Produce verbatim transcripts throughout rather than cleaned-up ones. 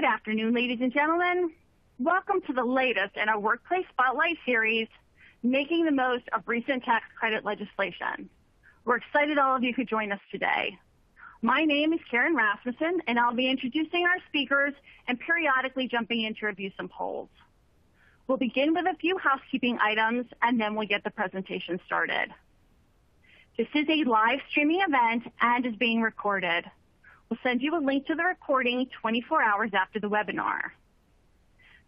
Good afternoon, ladies and gentlemen. Welcome to the latest in our Workplace Spotlight series, Making the Most of Recent Tax Credit Legislation. We're excited all of you could join us today. My name is Karen Rasmussen, and I'll be introducing our speakers and periodically jumping in to review some polls. We'll begin with a few housekeeping items, and then we'll get the presentation started. This is a live streaming event and is being recorded. We'll send you a link to the recording twenty-four hours after the webinar.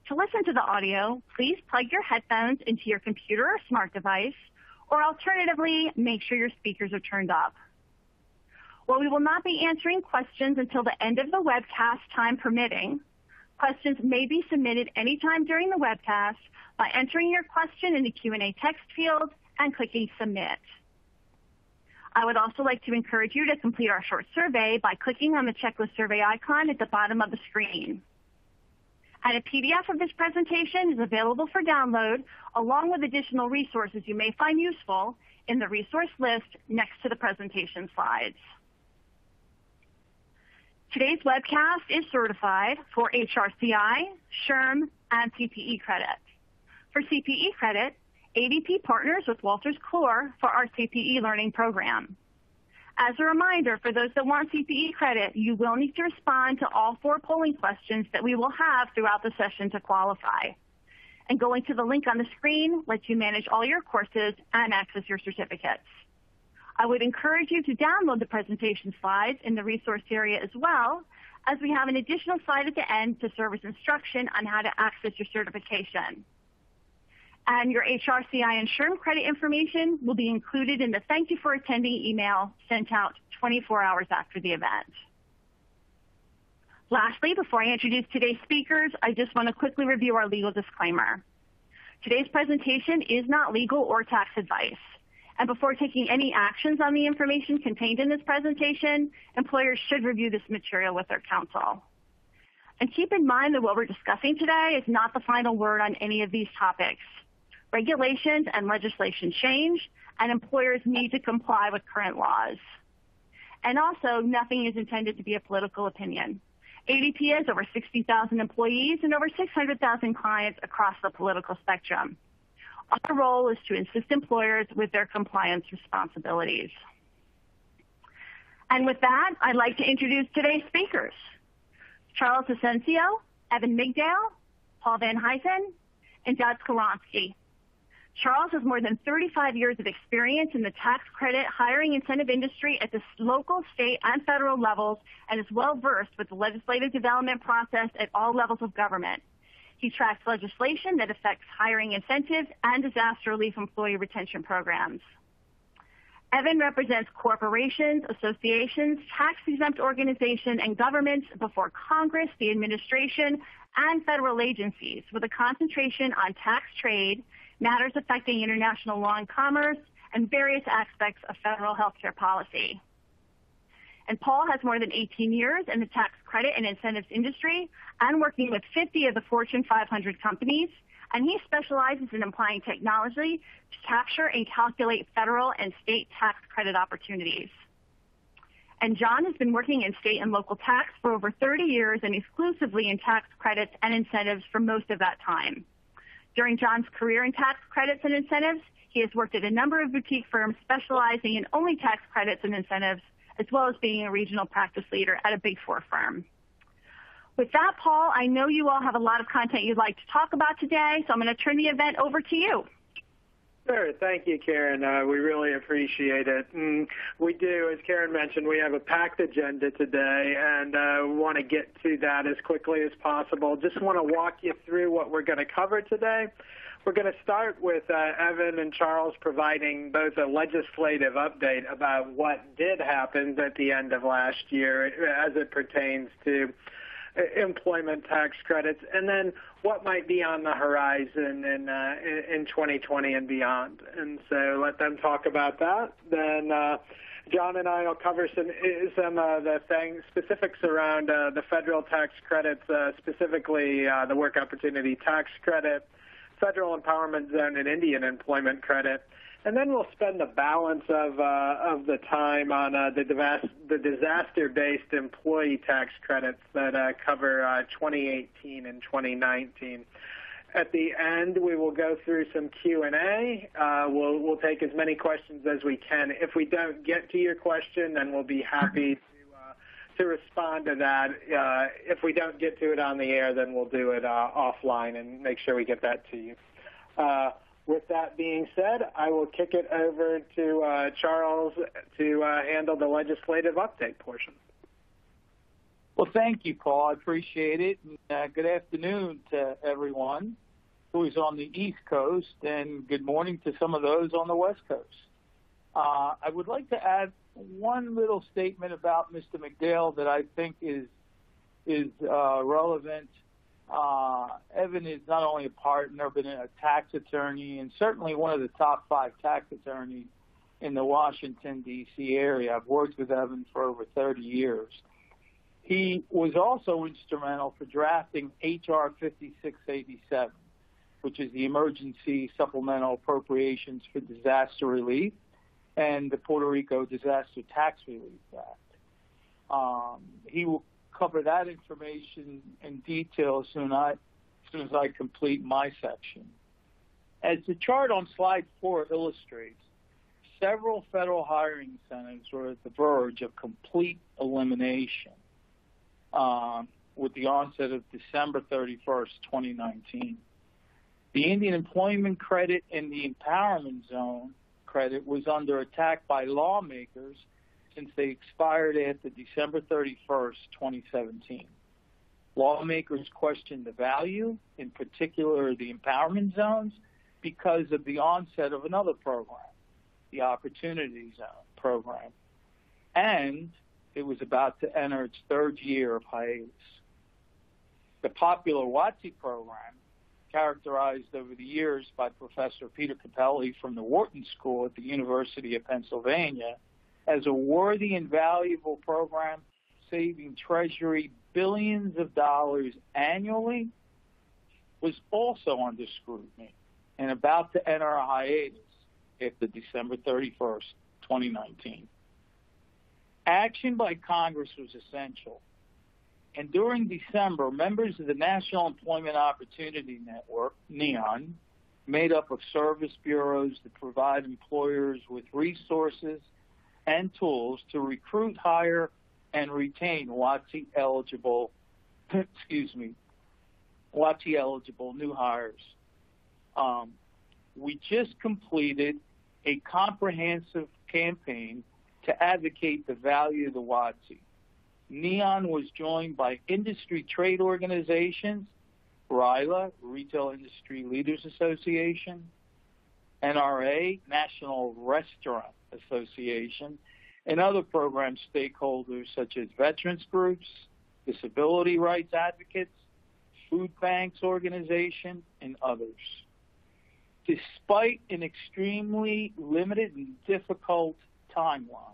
To listen to the audio, please plug your headphones into your computer or smart device, or alternatively, make sure your speakers are turned up. While we will not be answering questions until the end of the webcast, time permitting, questions may be submitted anytime during the webcast by entering your question in the Q and A text field and clicking Submit. I would also like to encourage you to complete our short survey by clicking on the checklist survey icon at the bottom of the screen. And a P D F of this presentation is available for download, along with additional resources you may find useful in the resource list next to the presentation slides. Today's webcast is certified for H R C I, S H R M, and C P E credit. For C P E credit, A D P partners with Walters Core for our C P E learning program. As a reminder, for those that want C P E credit, you will need to respond to all four polling questions that we will have throughout the session to qualify. And going to the link on the screen lets you manage all your courses and access your certificates. I would encourage you to download the presentation slides in the resource area as well, as we have an additional slide at the end to serve as instruction on how to access your certification. And your H R C I and S H R M credit information will be included in the Thank You for Attending email sent out twenty-four hours after the event. Lastly, before I introduce today's speakers, I just want to quickly review our legal disclaimer. Today's presentation is not legal or tax advice. And before taking any actions on the information contained in this presentation, employers should review this material with their counsel. And keep in mind that what we're discussing today is not the final word on any of these topics. Regulations and legislation change, and employers need to comply with current laws. And also, nothing is intended to be a political opinion. A D P has over sixty thousand employees and over six hundred thousand clients across the political spectrum. Our role is to assist employers with their compliance responsibilities. And with that, I'd like to introduce today's speakers: Charles Asensio, Evan Migdale, Paul Van Heysen, and Doug Skolansky. Charles has more than thirty-five years of experience in the tax credit hiring incentive industry at the local, state, and federal levels, and is well-versed with the legislative development process at all levels of government. He tracks legislation that affects hiring incentives and disaster relief employee retention programs. Evan represents corporations, associations, tax-exempt organizations, and governments before Congress, the administration, and federal agencies, with a concentration on tax trade, matters affecting international law and commerce, and various aspects of federal health care policy. And Paul has more than eighteen years in the tax credit and incentives industry and working with fifty of the Fortune five hundred companies, and he specializes in applying technology to capture and calculate federal and state tax credit opportunities. And John has been working in state and local tax for over thirty years and exclusively in tax credits and incentives for most of that time. During John's career in tax credits and incentives, he has worked at a number of boutique firms specializing in only tax credits and incentives, as well as being a regional practice leader at a Big Four firm. With that, Paul, I know you all have a lot of content you'd like to talk about today, so I'm going to turn the event over to you. Sure. Thank you, Karen. Uh, we really appreciate it. And we do, as Karen mentioned, we have a packed agenda today, and uh, want to get to that as quickly as possible. Just want to walk you through what we're going to cover today. We're going to start with uh, Evan and Charles providing both a legislative update about what did happen at the end of last year as it pertains to employment tax credits, and then what might be on the horizon in uh, in twenty twenty and beyond. And so let them talk about that. Then uh, John and I will cover some some uh, the things specifics around uh, the federal tax credits, uh, specifically uh, the Work Opportunity Tax Credit, Federal Empowerment Zone, and Indian Employment Credit. And then we'll spend the balance of, uh, of the time on uh, the, the disaster-based employee tax credits that uh, cover uh, twenty eighteen and twenty nineteen. At the end, we will go through some Q and A. Uh, we'll, we'll take as many questions as we can. If we don't get to your question, then we'll be happy to, uh, to respond to that. Uh, if we don't get to it on the air, then we'll do it uh, offline and make sure we get that to you. Uh, With that being said, I will kick it over to uh, Charles to uh, handle the legislative update portion. Well, thank you, Paul. I appreciate it. And, uh, good afternoon to everyone who is on the East Coast, and good morning to some of those on the West Coast. Uh, I would like to add one little statement about Mister McDale that I think is, is uh, relevant. Uh, Evan is not only a partner, but a tax attorney, and certainly one of the top five tax attorneys in the Washington, D C area. I've worked with Evan for over thirty years. He was also instrumental for drafting H R fifty-six eighty-seven, which is the Emergency Supplemental Appropriations for Disaster Relief and the Puerto Rico Disaster Tax Relief Act. Um, he will cover that information in detail as soon, I, as soon as I complete my section. As the chart on slide four illustrates, several federal hiring incentives were at the verge of complete elimination um, with the onset of December thirty-first, twenty nineteen. The Indian Employment Credit and the Empowerment Zone credit was under attack by lawmakers since they expired after December thirty-first, twenty seventeen. Lawmakers questioned the value, in particular the empowerment zones, because of the onset of another program, the Opportunity Zone program. And it was about to enter its third year of hiatus. The popular W O T C program, characterized over the years by Professor Peter Capelli from the Walters Core at the University of Pennsylvania, as a worthy and valuable program, saving Treasury billions of dollars annually, was also under scrutiny and about to enter a hiatus after December thirty-first, twenty nineteen. Action by Congress was essential, and during December, members of the National Employment Opportunity Network, NEON, made up of service bureaus that provide employers with resources and tools to recruit, hire, and retain W O T C eligible, excuse me, W O T C eligible new hires. Um, we just completed a comprehensive campaign to advocate the value of the W O T C. NEON was joined by industry trade organizations, RILA, Retail Industry Leaders Association, N R A, National Restaurant Association, and other program stakeholders such as veterans groups, disability rights advocates, food banks organization, and others. Despite an extremely limited and difficult timeline,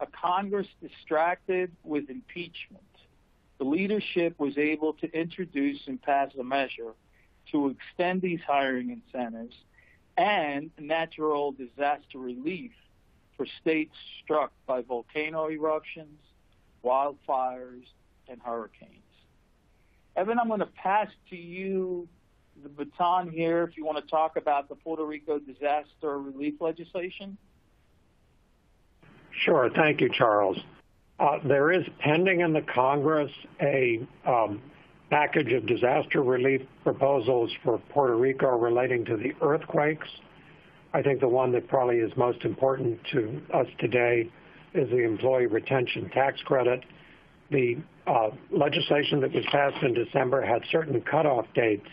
a Congress distracted with impeachment, the leadership was able to introduce and pass a measure to extend these hiring incentives and natural disaster relief for states struck by volcano eruptions, wildfires, and hurricanes. Evan, I'm going to pass to you the baton here if you want to talk about the Puerto Rico disaster relief legislation. Sure. Thank you, Charles. Uh, there is pending in the Congress a um, package of disaster relief proposals for Puerto Rico relating to the earthquakes. I think the one that probably is most important to us today is the Employee Retention Tax Credit. The uh, legislation that was passed in December had certain cutoff dates,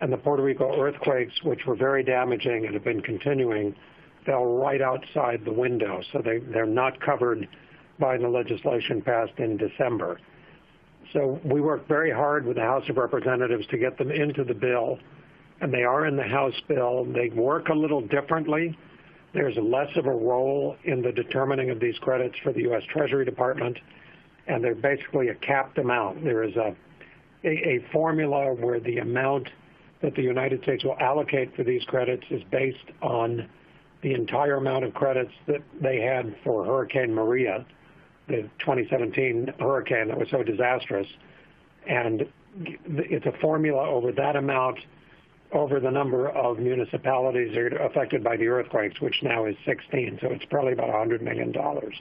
and the Puerto Rico earthquakes, which were very damaging and have been continuing, fell right outside the window, so they, they're not covered by the legislation passed in December. So we worked very hard with the House of Representatives to get them into the bill, and they are in the House bill. They work a little differently. There's less of a role in the determining of these credits for the U S Treasury Department, and they're basically a capped amount. There is a, a, a formula where the amount that the United States will allocate for these credits is based on the entire amount of credits that they had for Hurricane Maria, the twenty seventeen hurricane that was so disastrous. And it's a formula over that amount, over the number of municipalities that are affected by the earthquakes, which now is sixteen. So it's probably about one hundred million dollars.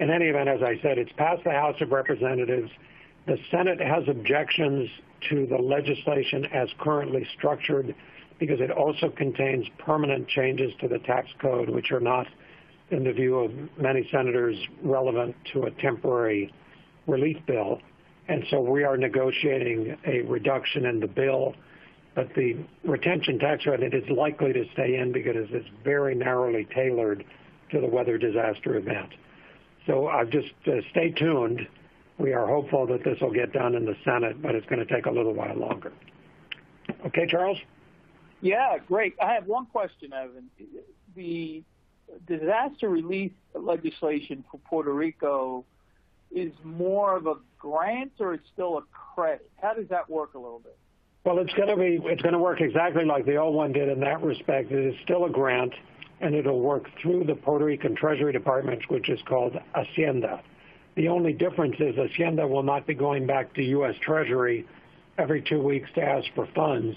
In any event, as I said, it's passed the House of Representatives. The Senate has objections to the legislation as currently structured because it also contains permanent changes to the tax code, which are not, in the view of many senators, relevant to a temporary relief bill. And so we are negotiating a reduction in the bill, but the retention tax credit is likely to stay in because it's very narrowly tailored to the weather disaster event. So I've just uh, stay tuned. We are hopeful that this will get done in the Senate, but it's going to take a little while longer. Okay, Charles? Yeah, great. I have one question, Evan. The disaster relief legislation for Puerto Rico is more of a grant, or it's still a credit? How does that work a little bit? Well, it's going to be, it's going to work exactly like the old one did in that respect. It is still a grant, and it'll work through the Puerto Rican Treasury Department, which is called Hacienda. The only difference is Hacienda will not be going back to U S Treasury every two weeks to ask for funds.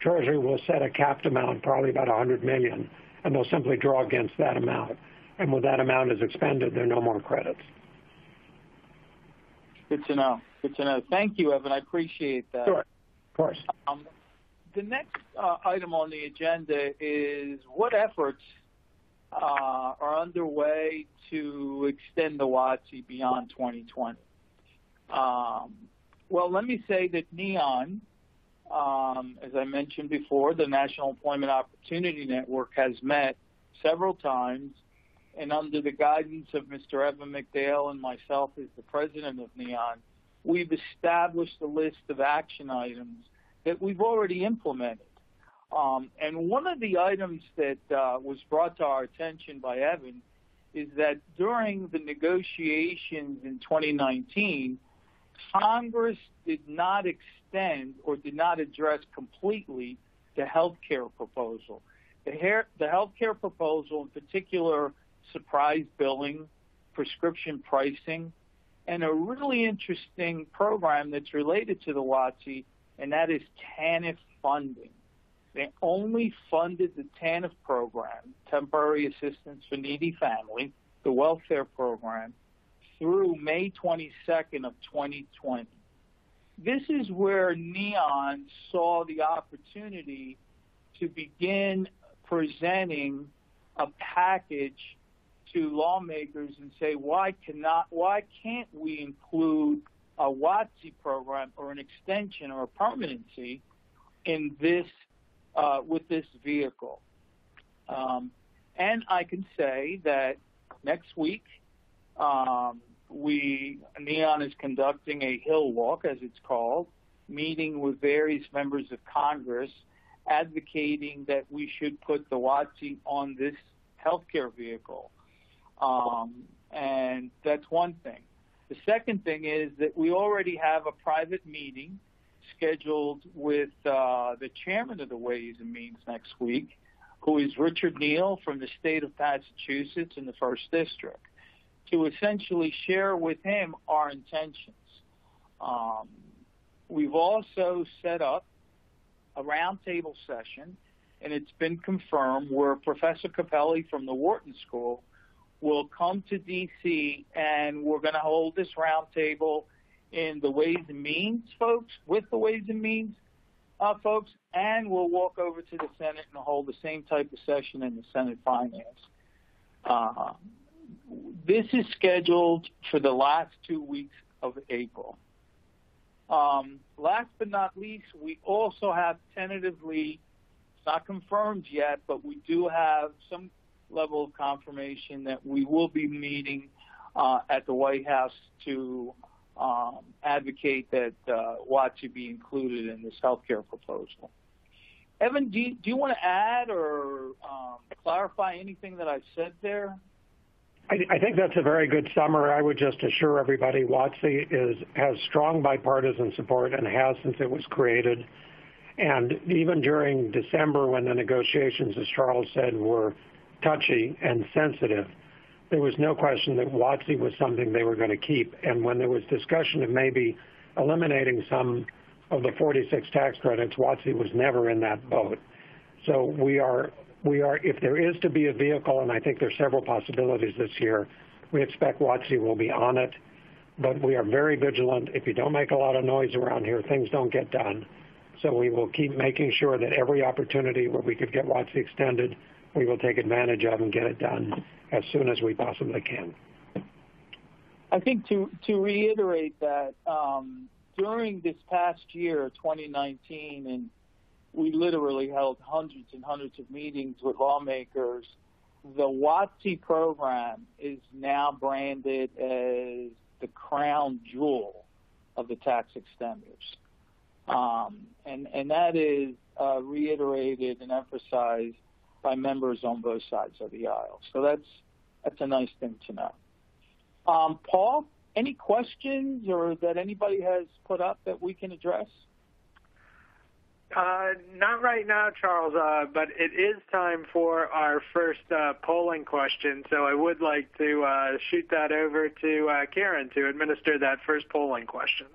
Treasury will set a capped amount, probably about one hundred million dollars, and they'll simply draw against that amount. And when that amount is expended, there are no more credits. Good to know. Good to know. Thank you, Evan. I appreciate that. Sure. Of course. Um, the next uh, item on the agenda is what efforts uh, are underway to extend the W O T C beyond twenty twenty. Um, well, let me say that NEON, um, as I mentioned before, the National Employment Opportunity Network, has met several times, and under the guidance of Mister Evan McDale and myself as the president of NEON, we've established a list of action items that we've already implemented. Um, and one of the items that uh, was brought to our attention by Evan is that during the negotiations in twenty nineteen, Congress did not extend or did not address completely the health care proposal. The, the health care proposal, in particular, surprise billing, prescription pricing, and a really interesting program that's related to the W O T C, and that is TANF funding. They only funded the TANF program, Temporary Assistance for Needy Families, the welfare program, through May twenty-second of twenty twenty. This is where NEON saw the opportunity to begin presenting a package to lawmakers and say, why cannot, why can't we include a W O T C program or an extension or a permanency in this, uh, with this vehicle? Um, and I can say that next week, um, we, NEON is conducting a hill walk, as it's called, meeting with various members of Congress, advocating that we should put the W O T C on this healthcare vehicle. Um, and that's one thing. The second thing is that we already have a private meeting scheduled with uh, the chairman of the Ways and Means next week, who is Richard Neal from the state of Massachusetts in the first district, to essentially share with him our intentions. Um, we've also set up a roundtable session, and it's been confirmed, where Professor Capelli from the Wharton School will come to D C, and we're going to hold this roundtable in the Ways and Means folks, with the Ways and Means uh, folks, and we'll walk over to the Senate and hold the same type of session in the Senate Finance. Uh, this is scheduled for the last two weeks of April. Um, last but not least, we also have tentatively, it's not confirmed yet, but we do have some level of confirmation that we will be meeting uh, at the White House to um, advocate that uh, W O T C be included in this healthcare proposal. Evan, do you, do you want to add or um, clarify anything that I've said there? I, I think that's a very good summary. I would just assure everybody W O T C is, has strong bipartisan support and has since it was created. And even during December, when the negotiations, as Charles said, were touchy and sensitive, there was no question that W O T C was something they were going to keep. And when there was discussion of maybe eliminating some of the forty-six tax credits, W O T C was never in that boat. So we are, we are, if there is to be a vehicle, and I think there's several possibilities this year, we expect W O T C will be on it, but we are very vigilant. If you don't make a lot of noise around here, things don't get done. So we will keep making sure that every opportunity where we could get W O T C extended, we will take advantage of and get it done as soon as we possibly can. I think to, to reiterate that, um, during this past year, twenty nineteen, and we literally held hundreds and hundreds of meetings with lawmakers, the W O T C program is now branded as the crown jewel of the tax extenders. Um, and, and that is uh, reiterated and emphasized by members on both sides of the aisle. So that's, that's a nice thing to know. Um, Paul, any questions or that anybody has put up that we can address? Uh, not right now, Charles, uh, but it is time for our first uh, polling question, so I would like to uh, shoot that over to uh, Karen to administer that first polling question.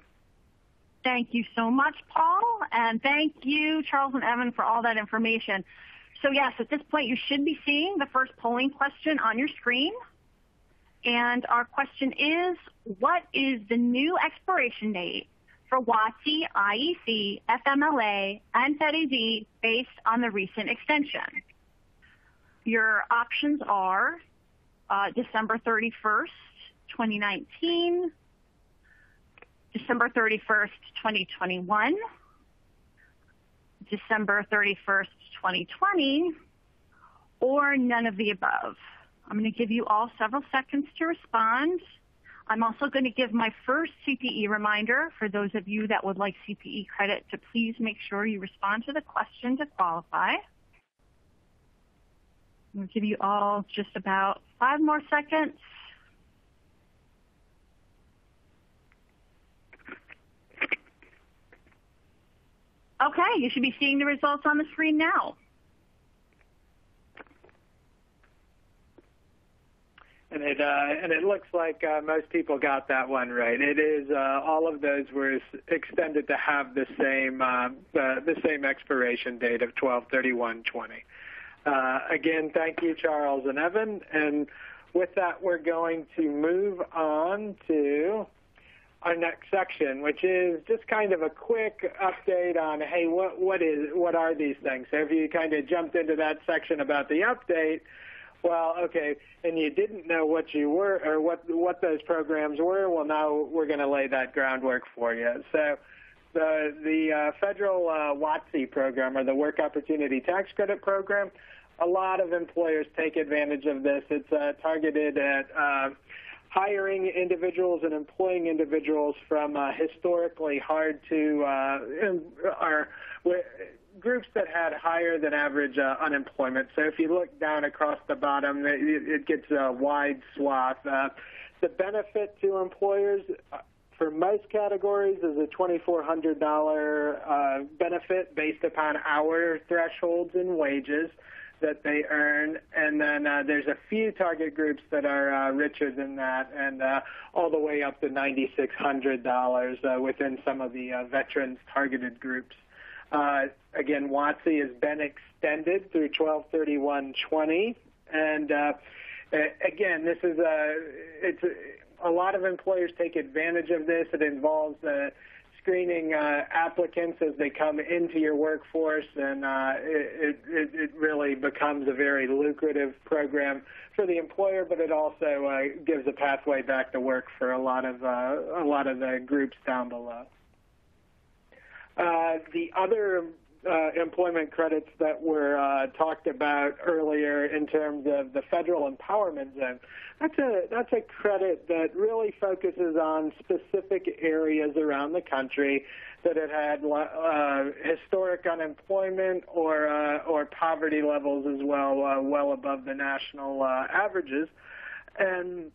Thank you so much, Paul, and thank you, Charles and Evan, for all that information. So, yes, at this point, you should be seeing the first polling question on your screen. And our question is, what is the new expiration date for W O T C, I E C, F M L A, and F E D A based on the recent extension? Your options are uh, December thirty-first, twenty nineteen, December thirty-first, twenty twenty-one, December thirty-first, twenty twenty, or none of the above. I'm going to give you all several seconds to respond. I'm also going to give my first C P E reminder for those of you that would like C P E credit to please make sure you respond to the question to qualify. We'll give you all just about five more seconds. Okay, you should be seeing the results on the screen now. And it, uh, and it looks like uh, most people got that one right. It is uh, all of those were extended to have the same uh, the, the same expiration date of twelve thirty-one twenty. Uh, again, thank you, Charles and Evan. And with that, we're going to move on to our next section, which is just kind of a quick update on, hey, what what is what are these things? So if you kind of jumped into that section about the update. Well, okay, and you didn't know what you were or what what those programs were. Well, now we're going to lay that groundwork for you. So, the the uh, federal uh, W O T C program, or the Work Opportunity Tax Credit program, a lot of employers take advantage of this. It's uh, targeted at uh, hiring individuals and employing individuals from uh, historically hard to uh, are. groups that had higher than average uh, unemployment. So if you look down across the bottom, it, it gets a wide swath. Uh, the benefit to employers for most categories is a two thousand four hundred dollar uh, benefit based upon hour thresholds and wages that they earn. And then uh, there's a few target groups that are uh, richer than that, and uh, all the way up to nine thousand six hundred dollars uh, within some of the uh, veterans targeted groups. Uh, again, W O T C has been extended through twelve thirty-one twenty, and uh, again, this is a, it's a, a lot of employers take advantage of this. It involves uh, screening uh, applicants as they come into your workforce, and uh, it, it, it really becomes a very lucrative program for the employer, but it also uh, gives a pathway back to work for a lot of, uh, a lot of the groups down below. Uh, the other uh, employment credits that were uh, talked about earlier in terms of the Federal Empowerment Zone, that's a, that's a credit that really focuses on specific areas around the country that have had uh, historic unemployment or, uh, or poverty levels as well, uh, well above the national uh, averages. And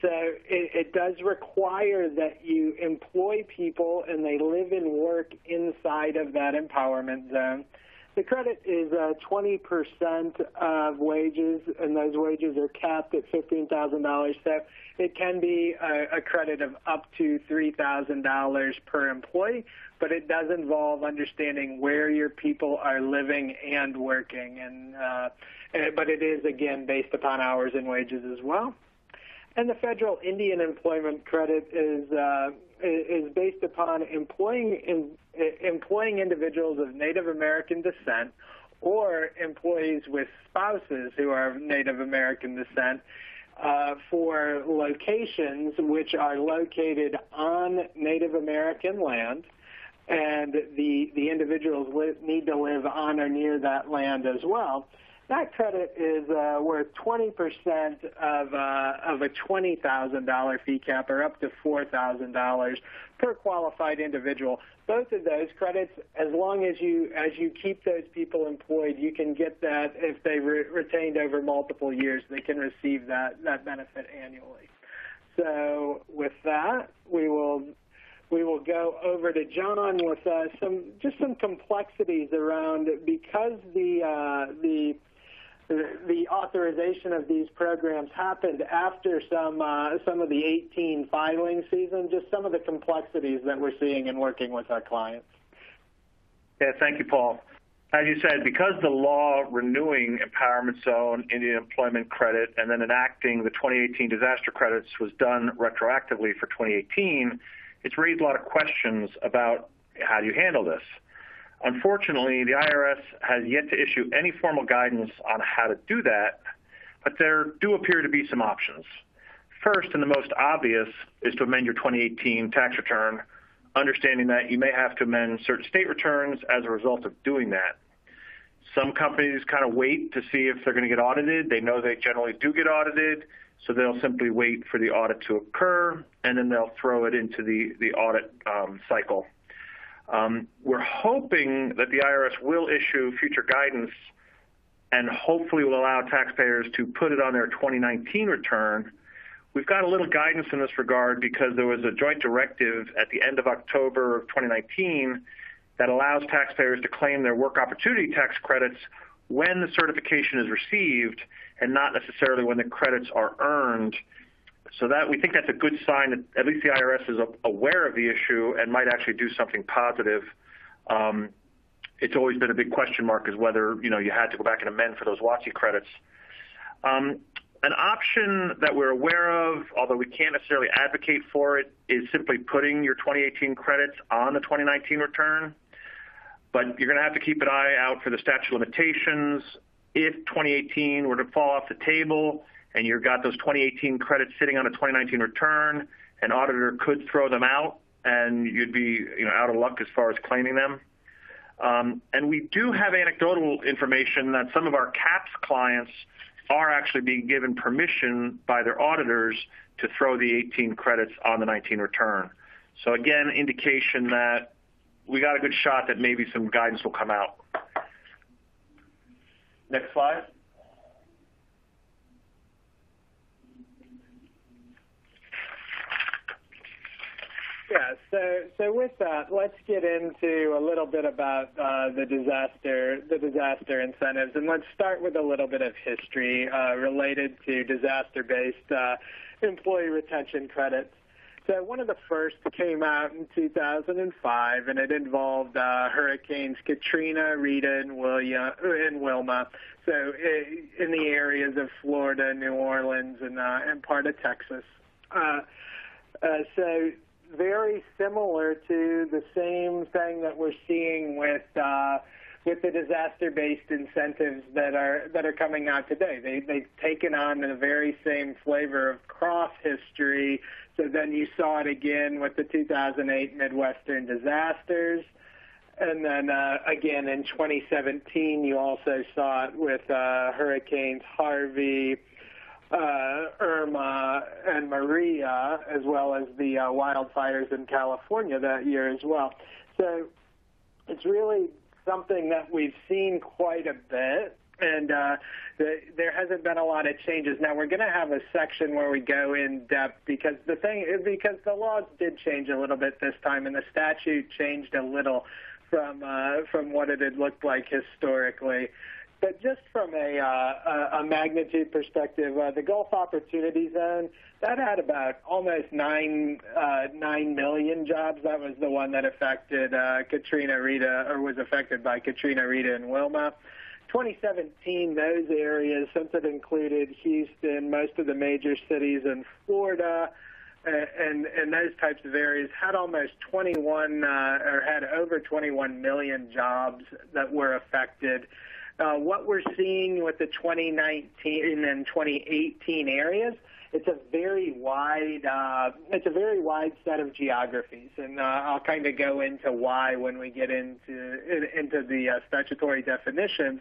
so it, it does require that you employ people and they live and work inside of that empowerment zone. The credit is uh, twenty percent of wages, and those wages are capped at fifteen thousand dollars. So it can be a, a credit of up to three thousand dollars per employee, but it does involve understanding where your people are living and working. And, uh, and but it is, again, based upon hours and wages as well. And the Federal Indian Employment Credit is uh, is based upon employing in, employing individuals of Native American descent or employees with spouses who are of Native American descent uh, for locations which are located on Native American land, and the the individuals li need to live on or near that land as well. That credit is uh, worth twenty percent of, uh, of a twenty thousand dollar fee cap, or up to four thousand dollars per qualified individual. Both of those credits, as long as you as you keep those people employed, you can get that. If they re retained over multiple years, they can receive that that benefit annually. So with that, we will. We will go over to John with uh, some just some complexities around, because the uh, the the authorization of these programs happened after some uh, some of the eighteen filing season. Just some of the complexities that we're seeing in working with our clients. Yeah, thank you, Paul. As you said, because the law renewing Empowerment Zone, Indian Employment Credit, and then enacting the twenty eighteen disaster credits was done retroactively for twenty eighteen. It's raised a lot of questions about how do you handle this. Unfortunately, the I R S has yet to issue any formal guidance on how to do that, but there do appear to be some options. First, and the most obvious, is to amend your twenty eighteen tax return, understanding that you may have to amend certain state returns as a result of doing that. Some companies kind of wait to see if they're going to get audited. They know they generally do get audited. So they'll simply wait for the audit to occur, and then they'll throw it into the, the audit um, cycle. Um, we're hoping that the I R S will issue future guidance and hopefully will allow taxpayers to put it on their twenty nineteen return. We've got a little guidance in this regard because there was a joint directive at the end of October of twenty nineteen that allows taxpayers to claim their Work Opportunity Tax Credits when the certification is received and not necessarily when the credits are earned. So that we think that's a good sign that at least the I R S is aware of the issue and might actually do something positive. Um, it's always been a big question mark is whether, you know, you had to go back and amend for those W O T C credits. Um, an option that we're aware of, although we can't necessarily advocate for it, is simply putting your twenty eighteen credits on the twenty nineteen return. But you're going to have to keep an eye out for the statute of limitations. If twenty eighteen were to fall off the table and you've got those twenty eighteen credits sitting on a twenty nineteen return, an auditor could throw them out and you'd be you know, out of luck as far as claiming them. Um, and we do have anecdotal information that some of our C A P S clients are actually being given permission by their auditors to throw the eighteen credits on the nineteen return. So again, indication that we got a good shot that maybe some guidance will come out. Next slide. Yeah, so, so with that, let's get into a little bit about uh, the disaster the disaster incentives, and let's start with a little bit of history uh, related to disaster-based uh, employee retention credits. So one of the first came out in two thousand five, and it involved uh, hurricanes Katrina, Rita, and, William, and Wilma, so in the areas of Florida, New Orleans, and, uh, and part of Texas. Uh, uh, so very similar to the same thing that we're seeing with uh, with the disaster-based incentives that are that are coming out today. They, they've taken on the very same flavor of cross-history. So then you saw it again with the two thousand eight Midwestern disasters. And then, uh, again, in twenty seventeen, you also saw it with uh, Hurricanes Harvey, uh, Irma, and Maria, as well as the uh, wildfires in California that year as well. So it's really something that we've seen quite a bit. And uh, the, there hasn't been a lot of changes. Now we're going to have a section where we go in depth because the thing, because the laws did change a little bit this time, and the statute changed a little from uh, from what it had looked like historically. But just from a, uh, a magnitude perspective, uh, the Gulf Opportunity Zone, that had about almost nine, uh, nine million jobs. That was the one that affected uh, Katrina, Rita, or was affected by Katrina, Rita, and Wilma. twenty seventeen, those areas, since it included Houston, most of the major cities in Florida, and, and those types of areas, had almost twenty-one, uh, or had over twenty-one million jobs that were affected. Uh, what we're seeing with the twenty nineteen and twenty eighteen areas, it's a very wide, uh, it's a very wide set of geographies, and uh, I'll kind of go into why when we get into into the uh, statutory definitions.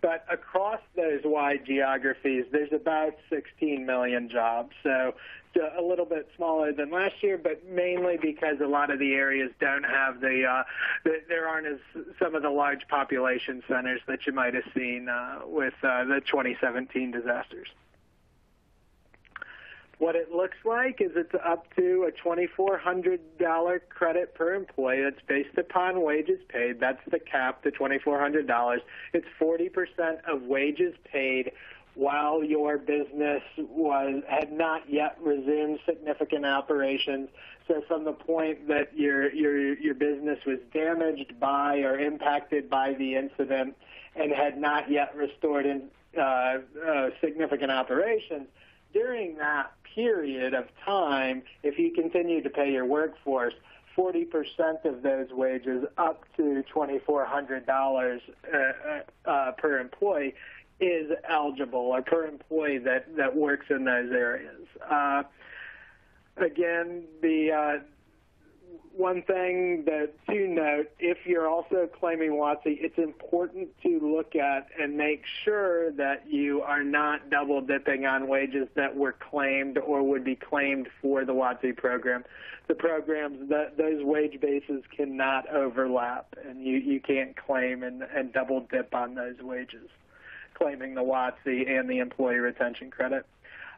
But across those wide geographies, there's about sixteen million jobs, so a little bit smaller than last year, but mainly because a lot of the areas don't have the, uh, the there aren't as some of the large population centers that you might have seen uh, with uh, the twenty seventeen disasters. What it looks like is it's up to a twenty-four hundred dollar credit per employee. It's based upon wages paid. That's the cap, the twenty-four hundred dollars. It's forty percent of wages paid while your business was had not yet resumed significant operations. So from the point that your your your business was damaged by or impacted by the incident and had not yet restored in, uh, uh, significant operations, during that period of time, if you continue to pay your workforce, forty percent of those wages up to twenty-four hundred dollars uh, uh, per employee is eligible, or per employee that, that works in those areas. Uh, again, the uh, one thing that to note, if you're also claiming W O T C, it's important to look at and make sure that you are not double dipping on wages that were claimed or would be claimed for the W O T C program. The programs, that those wage bases cannot overlap, and you, you can't claim and, and double dip on those wages, claiming the W O T C and the Employee Retention Credit.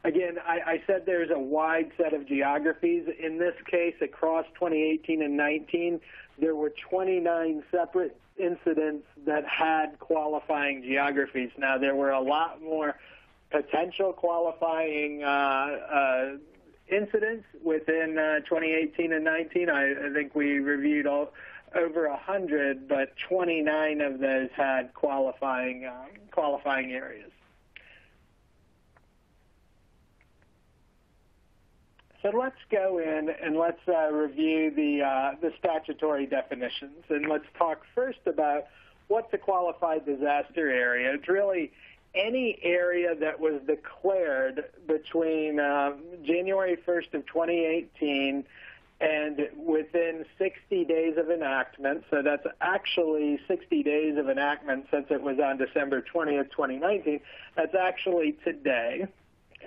Again, I, I said there's a wide set of geographies. In this case, across twenty eighteen and nineteen, there were twenty-nine separate incidents that had qualifying geographies. Now, there were a lot more potential qualifying uh, uh, incidents within uh, twenty eighteen and nineteen. I, I think we reviewed all, over one hundred, but twenty-nine of those had qualifying, uh, qualifying areas. So let's go in and let's uh, review the, uh, the statutory definitions, and let's talk first about what's a qualified disaster area. It's really any area that was declared between uh, January first of twenty eighteen and within sixty days of enactment. So that's actually sixty days of enactment since it was on December twentieth, twenty nineteen. That's actually today.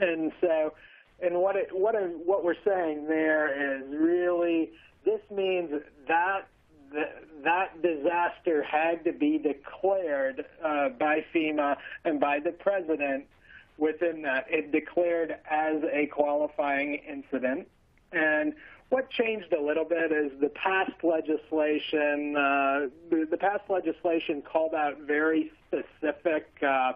And so And what it, what are, what we're saying there is really this means that that, that disaster had to be declared uh, by FEMA and by the president within that. It declared as a qualifying incident. And what changed a little bit is the past legislation. Uh, the, the past legislation called out very specific. Uh,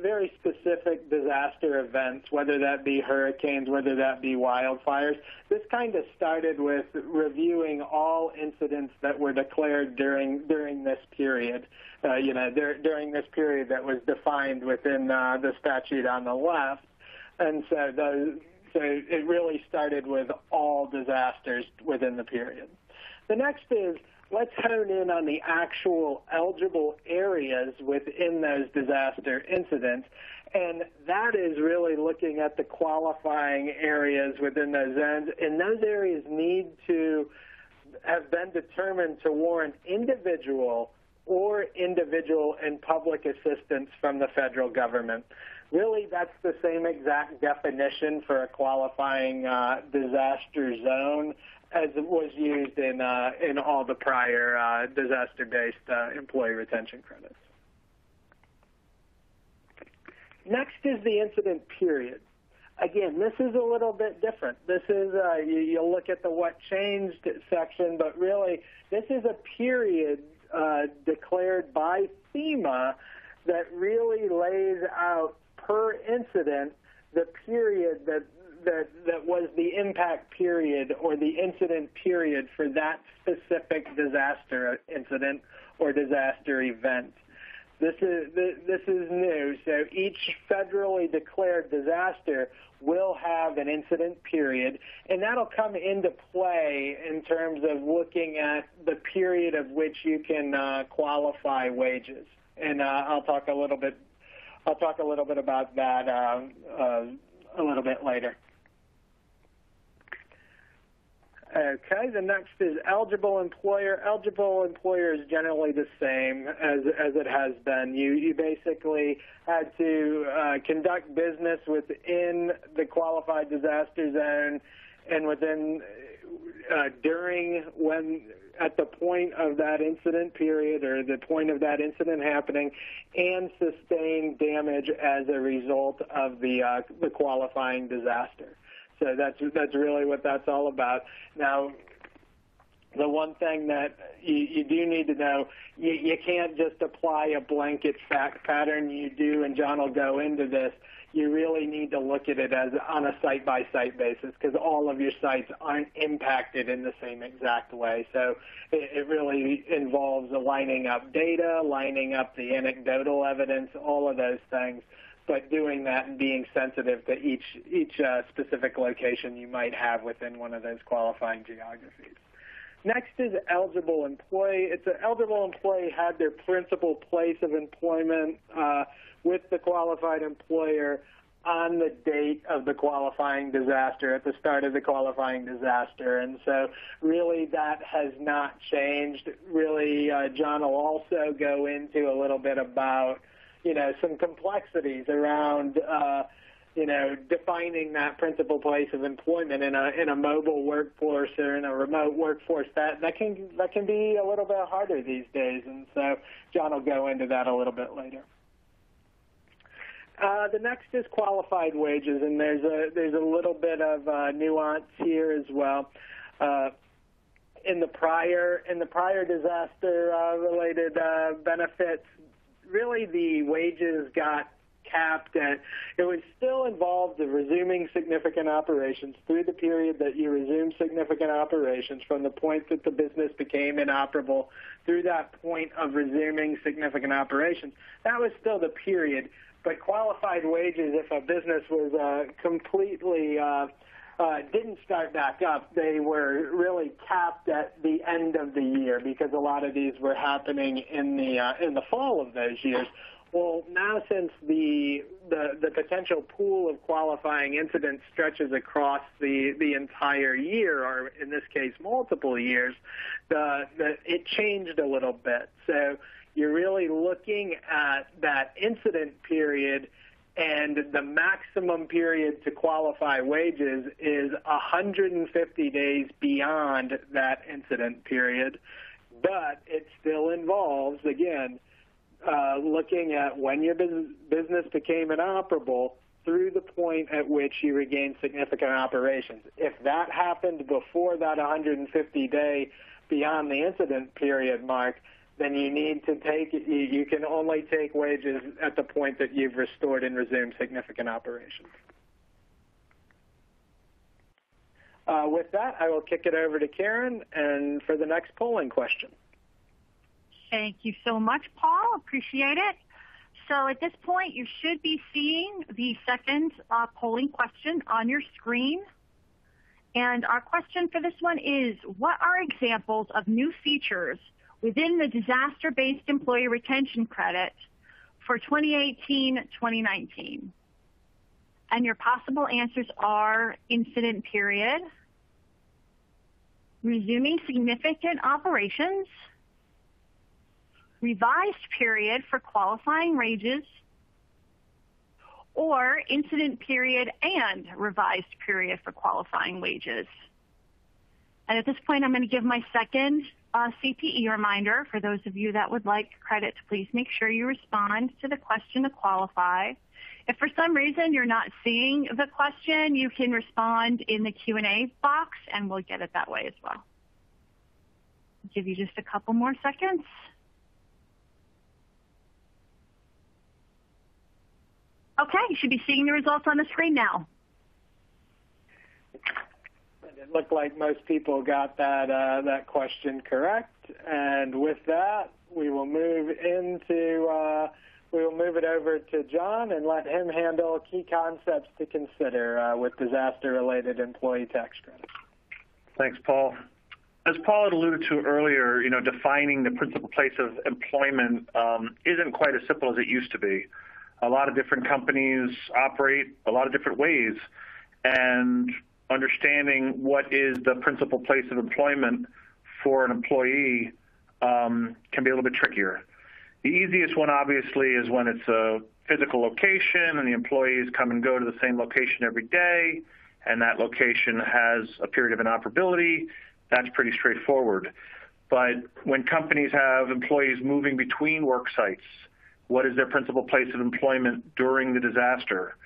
very specific disaster events, whether that be hurricanes, whether that be wildfires. This kind of started with reviewing all incidents that were declared during during this period, uh, you know, there, during this period that was defined within uh, the statute on the left. And so, those, so it really started with all disasters within the period. The next is, let's hone in on the actual eligible areas within those disaster incidents, and that is really looking at the qualifying areas within those zones, and those areas need to have been determined to warrant individual or individual and public assistance from the federal government. Really, that's the same exact definition for a qualifying uh, disaster zone as it was used in uh, in all the prior uh, disaster-based uh, employee retention credits. Next is the incident period. Again, this is a little bit different. This is, uh, you, you'll look at the what changed section, but really this is a period uh, declared by FEMA that really lays out per incident the period that, that, that was the impact period or the incident period for that specific disaster incident or disaster event. This is, this is new, so each federally declared disaster will have an incident period, and that'll come into play in terms of looking at the period of which you can uh, qualify wages. And uh, I'll talk a little bit, I'll talk a little bit about that uh, uh, a little bit later. Okay, the next is eligible employer. Eligible employer is generally the same as, as it has been. You, you basically had to uh, conduct business within the qualified disaster zone and within, uh, during, when, at the point of that incident period or the point of that incident happening, and sustain damage as a result of the, uh, the qualifying disaster. So that's, that's really what that's all about. Now, the one thing that you, you do need to know, you, you can't just apply a blanket fact pattern. You do, and John will go into this, you really need to look at it as on a site-by-site basis, because all of your sites aren't impacted in the same exact way. So it, it really involves lining up data, lining up the anecdotal evidence, all of those things. But doing that and being sensitive to each, each uh, specific location you might have within one of those qualifying geographies. Next is eligible employee. It's an eligible employee had their principal place of employment uh, with the qualified employer on the date of the qualifying disaster, at the start of the qualifying disaster. And so really that has not changed. Really, uh, John will also go into a little bit about you know, some complexities around, uh, you know, defining that principal place of employment in a, in a mobile workforce or in a remote workforce. That, that, can, that can be a little bit harder these days, and so John will go into that a little bit later. Uh, the next is qualified wages, and there's a, there's a little bit of uh, nuance here as well. Uh, in the prior, in the prior disaster-related uh, uh, benefits, really the wages got capped, and it was still involved in resuming significant operations through the period that you resume significant operations from the point that the business became inoperable through that point of resuming significant operations. That was still the period, but qualified wages, if a business was uh, completely uh, Uh, didn't start back up, they were really capped at the end of the year because a lot of these were happening in the uh, in the fall of those years. Well, now since the, the the potential pool of qualifying incidents stretches across the the entire year, or in this case multiple years, the, the it changed a little bit. So you're really looking at that incident period. And the maximum period to qualify wages is one hundred fifty days beyond that incident period. But it still involves, again, uh, looking at when your business became inoperable through the point at which you regained significant operations. If that happened before that one hundred fifty day beyond the incident period mark, then you need to take, you can only take wages at the point that you've restored and resumed significant operations. Uh, with that, I will kick it over to Karen and for the next polling question. Thank you so much, Paul. Appreciate it. So at this point, you should be seeing the second uh, polling question on your screen. And our question for this one is, what are examples of new features within the Disaster-Based Employee Retention Credit for twenty eighteen to twenty nineteen. And your possible answers are incident period, resuming significant operations, revised period for qualifying wages, or incident period and revised period for qualifying wages. And at this point, I'm going to give my second Uh, C P E reminder for those of you that would like credit to please make sure you respond to the question to qualify. If for some reason you're not seeing the question, you can respond in the Q and A box, and we'll get it that way as well. I'll give you just a couple more seconds. Okay, you should be seeing the results on the screen now. It looked like most people got that uh, that question correct, and with that, we will move into uh, we will move it over to John and let him handle key concepts to consider uh, with disaster-related employee tax credits. Thanks, Paul. As Paul had alluded to earlier, you know, defining the principal place of employment um, isn't quite as simple as it used to be. A lot of different companies operate a lot of different ways, and understanding what is the principal place of employment for an employee um, can be a little bit trickier. The easiest one, obviously, is when it's a physical location and the employees come and go to the same location every day, and that location has a period of inoperability. That's pretty straightforward. But when companies have employees moving between work sites, what is their principal place of employment during the disaster?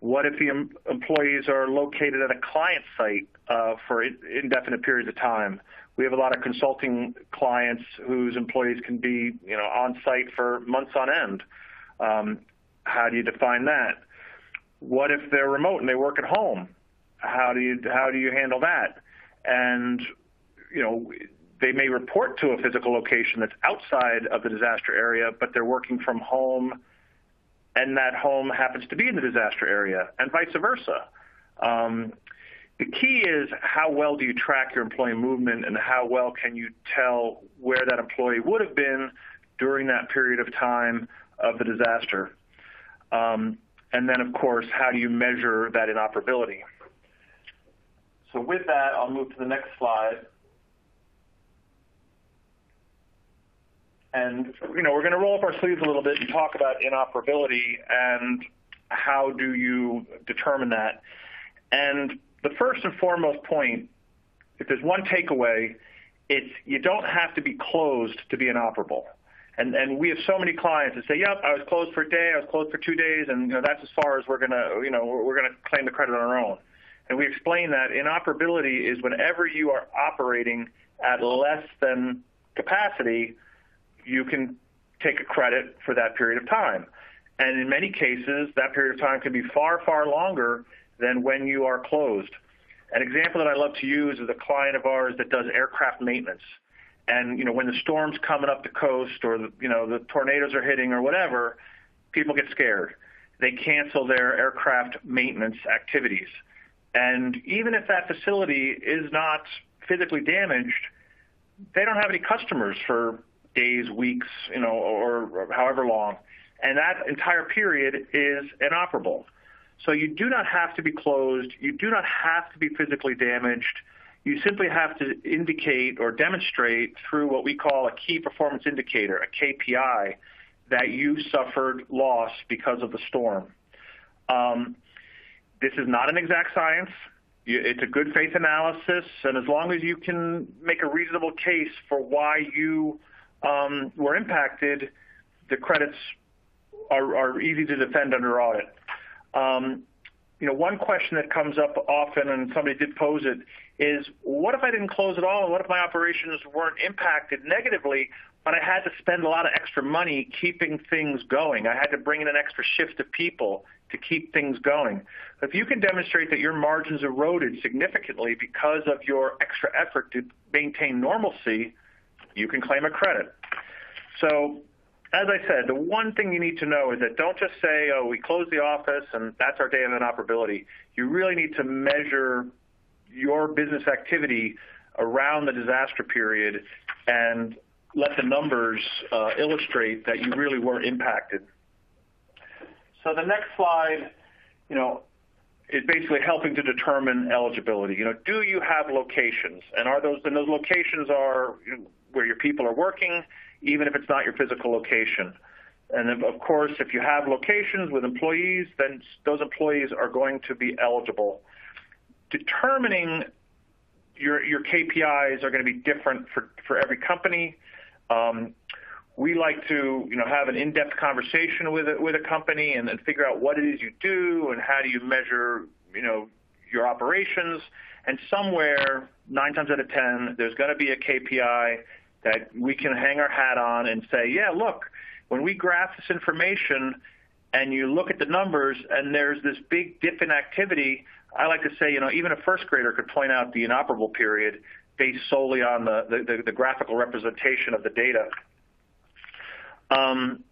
What if the em employees are located at a client site uh, for in indefinite periods of time? We have a lot of consulting clients whose employees can be, you know, on site for months on end. Um, how do you define that? What if they're remote and they work at home? How do you how do you handle that? And, you know, they may report to a physical location that's outside of the disaster area, but they're working from home, and that home happens to be in the disaster area, and vice versa. Um, the key is how well do you track your employee movement, and how well can you tell where that employee would have been during that period of time of the disaster? Um, and then, of course, how do you measure that inoperability? So with that, I'll move to the next slide. And, you know, we're going to roll up our sleeves a little bit and talk about inoperability and how do you determine that. And the first and foremost point, if there's one takeaway, it's you don't have to be closed to be inoperable. And, and we have so many clients that say, yep, I was closed for a day, I was closed for two days, and, you know, that's as far as we're going to, you know, we're going to claim the credit on our own. And we explain that inoperability is whenever you are operating at less than capacity, you can take a credit for that period of time. And in many cases, that period of time can be far, far longer than when you are closed. An example that I love to use is a client of ours that does aircraft maintenance. And, you know, when the storm's coming up the coast or, the, you know, the tornadoes are hitting or whatever, people get scared. They cancel their aircraft maintenance activities. And even if that facility is not physically damaged, they don't have any customers for days, weeks, you know, or, or however long, and that entire period is inoperable. So you do not have to be closed. You do not have to be physically damaged. You simply have to indicate or demonstrate through what we call a key performance indicator, a K P I, that you suffered loss because of the storm. Um, this is not an exact science. It's a good faith analysis, and as long as you can make a reasonable case for why you Um, were impacted, the credits are, are easy to defend under audit. Um, you know, one question that comes up often, and somebody did pose it, is what if I didn't close at all? What if my operations weren't impacted negatively, but I had to spend a lot of extra money keeping things going? I had to bring in an extra shift of people to keep things going. If you can demonstrate that your margins eroded significantly because of your extra effort to maintain normalcy, you can claim a credit. So, as I said, the one thing you need to know is that don't just say, oh, we closed the office and that's our day of inoperability. You really need to measure your business activity around the disaster period and let the numbers uh, illustrate that you really were impacted. So the next slide, you know, is basically helping to determine eligibility. You know, do you have locations? And are those, and those locations are, you know, where your people are working, even if it's not your physical location. And of course, if you have locations with employees, then those employees are going to be eligible. Determining your your K P Is are going to be different for, for every company. Um, we like to, you know, have an in-depth conversation with a, with a company and then figure out what it is you do and how do you measure, you know, your operations. And somewhere, nine times out of ten, there's going to be a K P I that we can hang our hat on and say, yeah, look, when we graph this information and you look at the numbers and there's this big dip in activity, I like to say, you know, even a first grader could point out the inoperable period based solely on the, the, the, the graphical representation of the data. Um,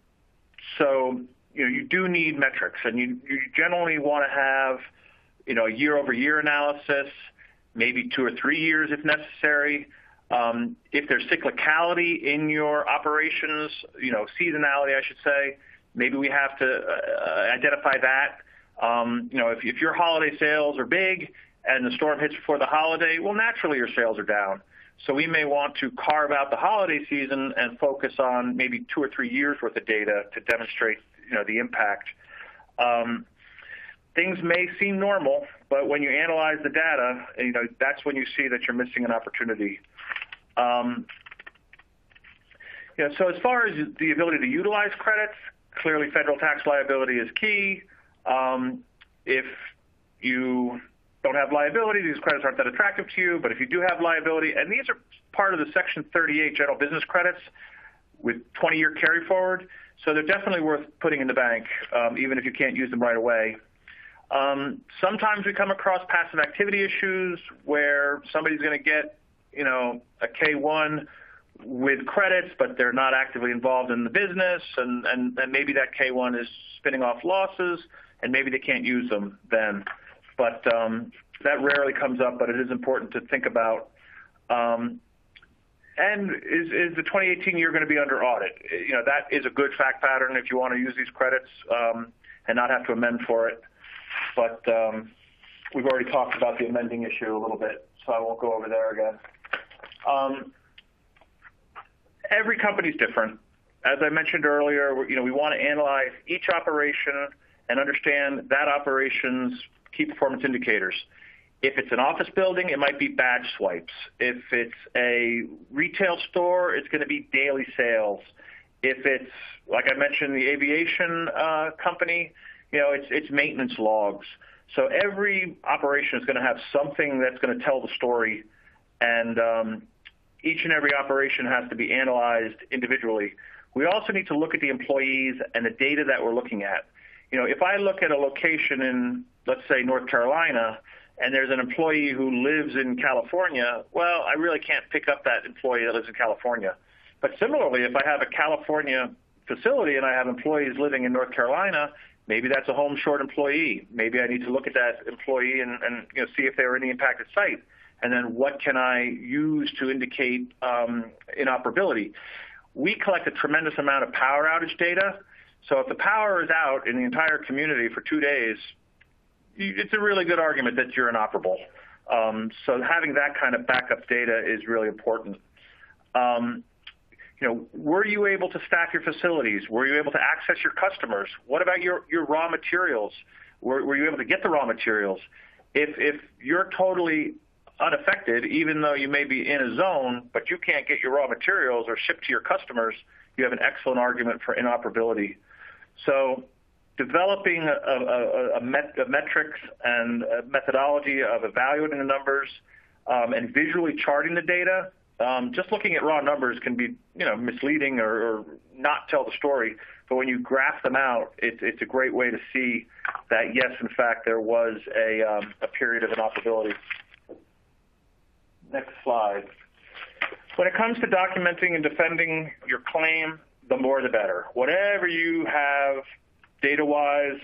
so, you know, you do need metrics, and you, you generally want to have, you know, a year-over-year analysis, maybe two or three years if necessary. Um, if there's cyclicality in your operations, you know, seasonality, I should say, maybe we have to uh, identify that. Um, you know, if, if your holiday sales are big and the storm hits before the holiday, well, naturally your sales are down. So we may want to carve out the holiday season and focus on maybe two or three years worth of data to demonstrate, you know, the impact. Um, things may seem normal, but when you analyze the data, you know, that's when you see that you're missing an opportunity. Um, you know, so as far as the ability to utilize credits, clearly federal tax liability is key. Um, if you don't have liability, these credits aren't that attractive to you, but if you do have liability, and these are part of the Section thirty-eight general business credits with twenty-year carry forward, so they're definitely worth putting in the bank, um, even if you can't use them right away. Um, sometimes we come across passive activity issues where somebody's going to get, you know, a K one with credits, but they're not actively involved in the business, and, and, and maybe that K one is spinning off losses, and maybe they can't use them then. But um, that rarely comes up, but it is important to think about. Um, and is, is the twenty eighteen year going to be under audit? You know, that is a good fact pattern if you want to use these credits um, and not have to amend for it. But um, we've already talked about the amending issue a little bit, so I won't go over there again. Um, every company's different. As I mentioned earlier, you know, we want to analyze each operation and understand that operation's key performance indicators. If it's an office building, it might be badge swipes. If it's a retail store, it's going to be daily sales. If it's, like I mentioned, the aviation uh, company, you know, it's, it's maintenance logs. So every operation is going to have something that's going to tell the story, and um, each and every operation has to be analyzed individually. We also need to look at the employees and the data that we're looking at. You know, if I look at a location in, let's say, North Carolina, and there's an employee who lives in California, well, I really can't pick up that employee that lives in California. But similarly, if I have a California facility and I have employees living in North Carolina, maybe that's a home short employee. Maybe I need to look at that employee and, and you know, see if they were in the impacted site, and then what can I use to indicate um, inoperability. We collect a tremendous amount of power outage data. So if the power is out in the entire community for two days, it's a really good argument that you're inoperable. Um, so having that kind of backup data is really important. Um, you know, were you able to staff your facilities? Were you able to access your customers? What about your, your raw materials? Were, were you able to get the raw materials? If, if you're totally unaffected, even though you may be in a zone, but you can't get your raw materials or ship to your customers, you have an excellent argument for inoperability. So developing a, a, a, met, a metrics and a methodology of evaluating the numbers um, and visually charting the data, um, just looking at raw numbers can be, you know, misleading or, or not tell the story. But when you graph them out, it, it's a great way to see that, yes, in fact, there was a, um, a period of inoperability. Next slide. When it comes to documenting and defending your claim, the more the better. Whatever you have data-wise,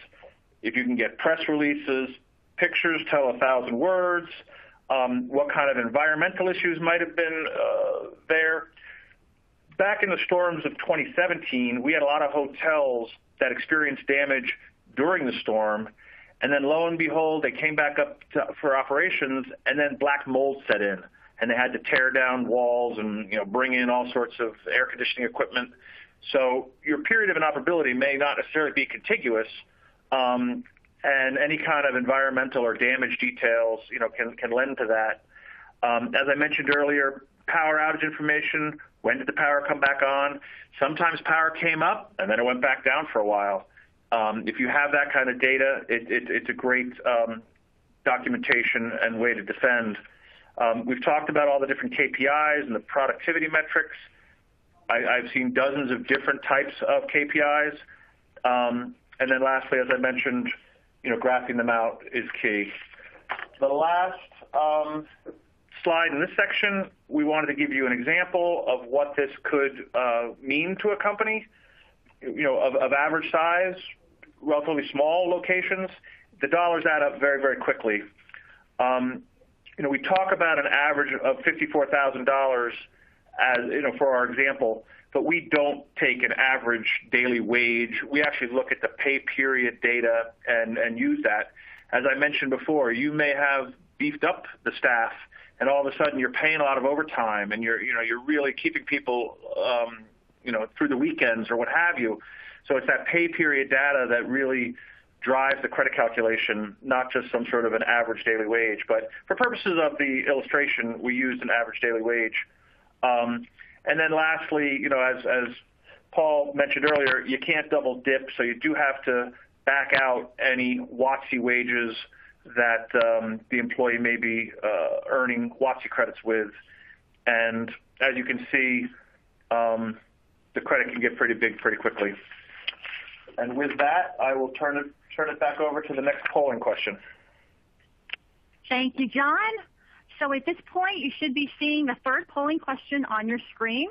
if you can get press releases, pictures tell a thousand words, um, what kind of environmental issues might have been uh, there. Back in the storms of twenty seventeen, we had a lot of hotels that experienced damage during the storm, and then lo and behold, they came back up to, for operations, and then black mold set in. And they had to tear down walls and, you know, bring in all sorts of air conditioning equipment. So your period of inoperability may not necessarily be contiguous, um, and any kind of environmental or damage details, you know, can, can lend to that. Um, as I mentioned earlier, power outage information, When did the power come back on? Sometimes power came up and then it went back down for a while. Um, if you have that kind of data, it, it, it's a great um, documentation and way to defend. Um, we've talked about all the different K P Is and the productivity metrics. I, I've seen dozens of different types of K P Is. Um, and then lastly, as I mentioned, you know, graphing them out is key. The last um, slide in this section, we wanted to give you an example of what this could uh, mean to a company, you know, of, of average size, relatively small locations. The dollars add up very, very quickly. Um, you know, we talk about an average of fifty-four thousand dollars as, you know, for our example, but we don't take an average daily wage. We actually look at the pay period data and, and use that. As I mentioned before, you may have beefed up the staff, and all of a sudden you're paying a lot of overtime, and you're, you know, you're really keeping people, um, you know, through the weekends or what have you. So it's that pay period data that really drives the credit calculation, not just some sort of an average daily wage. But for purposes of the illustration, we used an average daily wage. Um, and then lastly, you know, as, as Paul mentioned earlier, you can't double dip, so you do have to back out any W O T C wages that um, the employee may be uh, earning W O T C credits with. And as you can see, um, the credit can get pretty big pretty quickly. And with that, I will turn it, turn it back over to the next polling question. Thank you, John. So at this point, you should be seeing the third polling question on your screen.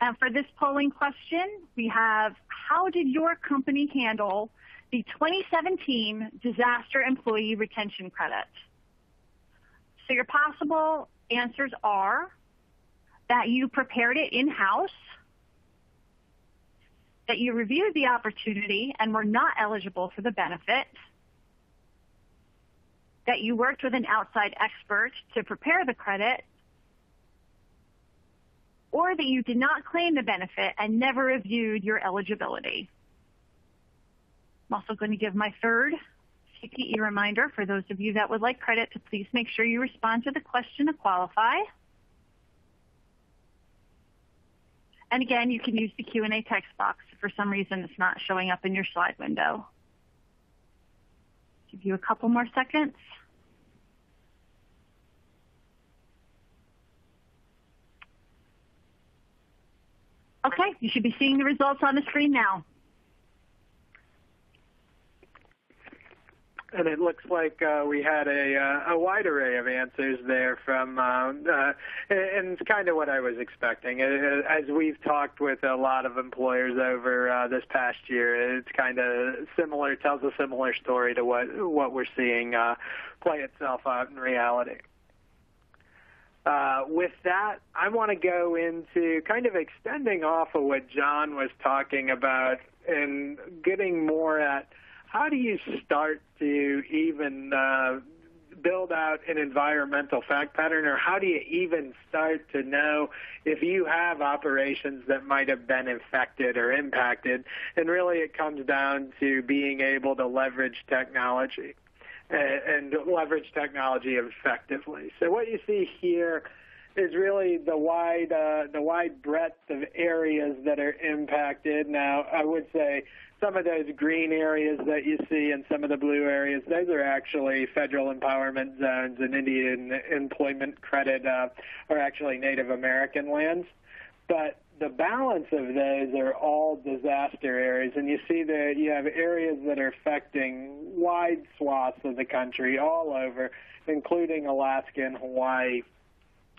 And for this polling question, we have, how did your company handle the twenty seventeen Disaster Employee Retention Credit? So your possible answers are that you prepared it in-house, that you reviewed the opportunity and were not eligible for the benefit, that you worked with an outside expert to prepare the credit, or that you did not claim the benefit and never reviewed your eligibility. I'm also going to give my third C P E reminder for those of you that would like credit to please make sure you respond to the question to qualify. And again, you can use the Q and A text box if for some reason it's not showing up in your slide window. Give you a couple more seconds. Okay, you should be seeing the results on the screen now. And it looks like uh, we had a, uh, a wide array of answers there from, um, uh, and it's kind of what I was expecting. As we've talked with a lot of employers over uh, this past year, it's kind of similar, tells a similar story to what, what we're seeing uh, play itself out in reality. Uh, with that, I want to go into kind of extending off of what John was talking about and getting more at how do you start to even uh, build out an environmental fact pattern, or how do you even start to know if you have operations that might have been affected or impacted? And really it comes down to being able to leverage technology. And leverage technology effectively. So what you see here is really the wide, uh, the wide breadth of areas that are impacted. Now, I would say some of those green areas that you see and some of the blue areas, those are actually Federal Empowerment Zones and Indian Employment Credit uh, are actually Native American lands. But the balance of those are all disaster areas, and you see that you have areas that are affecting wide swaths of the country all over, including Alaska and Hawaii.